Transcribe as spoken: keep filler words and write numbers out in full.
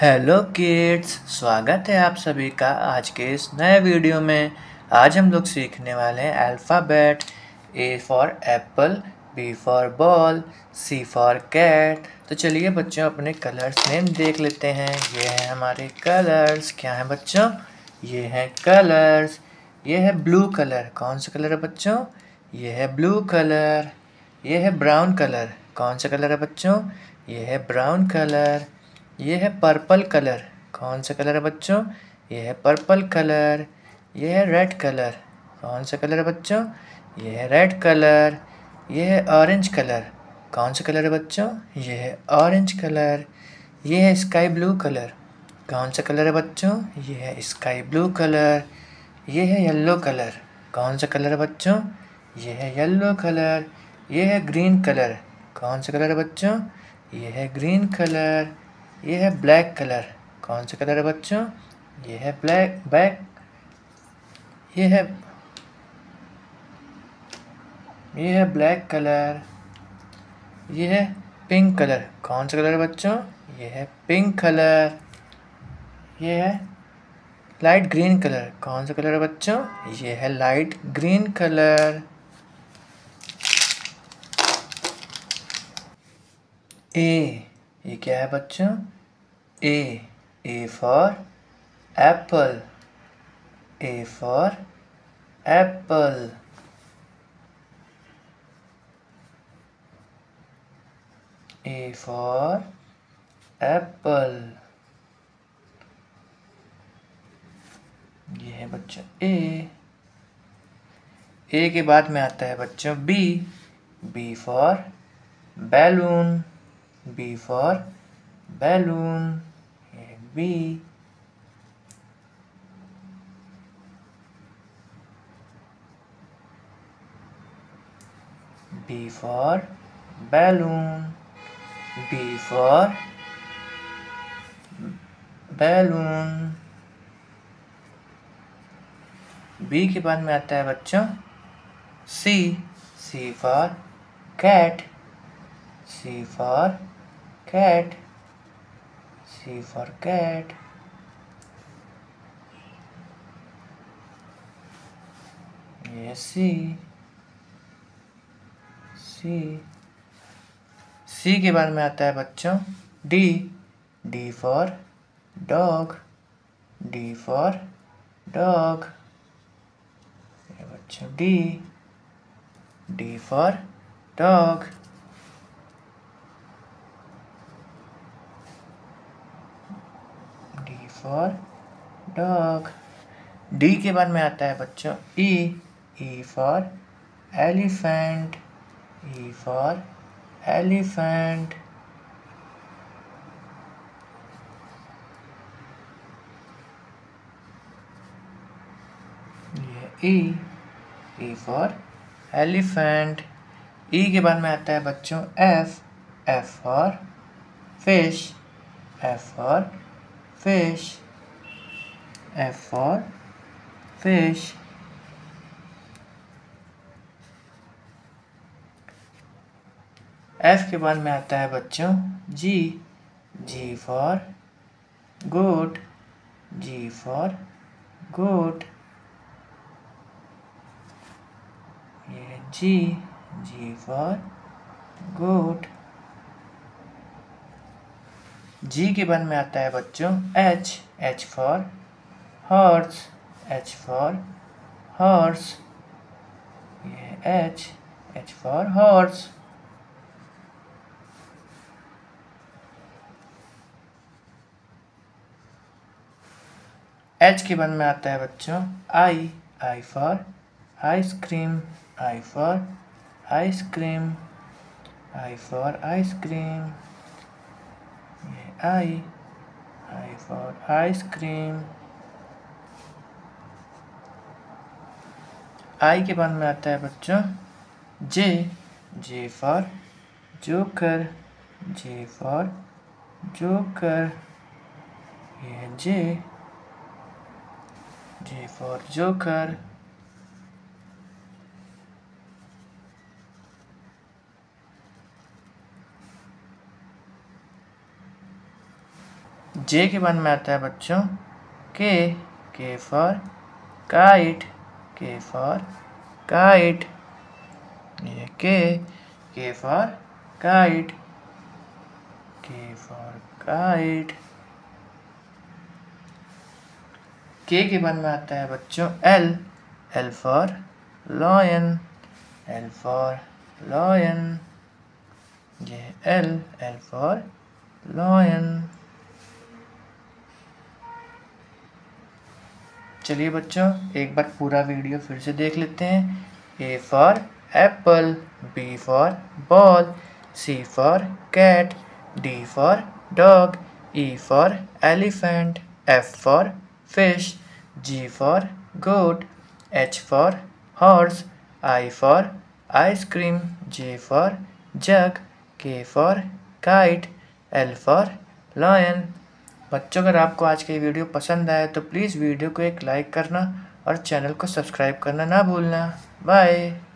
Hello kids, स्वागत है आप सभी का आज के इस नए वीडियो में। आज हम लोग सीखने वाले हैं alphabet. A for apple, B for ball, C for cat. तो चलिए बच्चों, अपने कलर्स नेम देख लेते हैं। ये हैं हमारे कलर्स। क्या है बच्चों? ये हैं कलर्स। ये है ब्लू कलर। कौन सा कलर है बच्चों? ये है ब्लू कलर। ये है ब्राउन कलर। कौन सा कलर है बच्चों? ये है ब्राउन कलर। ये है पर्पल कलर। कौन सा कलर है बच्चों? ये है पर्पल कलर। ये है रेड कलर। कौन सा कलर है बच्चों? ये है रेड कलर। ये है ऑरेंज कलर। कौन सा कलर है बच्चों? ये है ऑरेंज कलर। ये है स्काई ब्लू कलर। कौन सा कलर है बच्चों? ये है स्काई ब्लू कलर। ये है येलो कलर। कौन सा कलर है बच्चों? ये है येलो कलर। ये है ग्रीन कलर। कौन सा कलर है बच्चों? ये है ग्रीन कलर। ये है ब्लैक कलर। कौन सा कलर है बच्चों? ये है ब्लैक ब्लैक ये है ये है ब्लैक कलर। ये है पिंक कलर। कौन सा कलर है बच्चों? ये है पिंक कलर। ये है लाइट ग्रीन कलर। कौन सा कलर है बच्चों? ये है लाइट ग्रीन कलर। ए ये क्या है बच्चों? A A for apple. A for apple. A for apple. ये है बच्चों ए। ए के बाद में आता है बच्चों B. B for balloon. B for balloon. ये B. B for balloon. B for balloon. B के बाद में आता है बच्चों C. C for cat. C for cat, C for cat, yes C, C, C के बाद में आता है बच्चों D, D for dog, D for dog, ये बच्चों D, D for dog। For dog. D के बाद में आता है बच्चों E. E for elephant. E for elephant. ये ई। E for elephant. ई के बाद में आता है बच्चों F. F for fish. F for fish, F for fish, F के बाद में आता है बच्चों G, G for goat, G for goat, ये G, G for goat। जी के बाद में आता है बच्चों H. H for horse. H for horse. ये H. H for horse. H के बाद में आता है बच्चों I. I for ice cream. I for ice cream. I for ice cream. I, I for ice cream। I के बाद में आता है बच्चों J, J for joker, J for joker, ये है J, J for joker। जे के बाद में आता है बच्चों K, K for kite, K for kite, ये K, K for kite, K for kite. K के बाद में आता है बच्चों L, L for lion, L for lion, ये एल, एल फॉर लॉयन। चलिए बच्चों एक बार पूरा वीडियो फिर से देख लेते हैं। A for apple, B for ball, C for cat, D for dog, E for elephant, F for fish, G for goat, H for horse, I for ice cream, J for jug, K for kite, L for lion. बच्चों अगर आपको आज की video पसंद आए तो please video को एक लाइक करना और चैनल को सब्सक्राइब करना ना भूलना। बाय।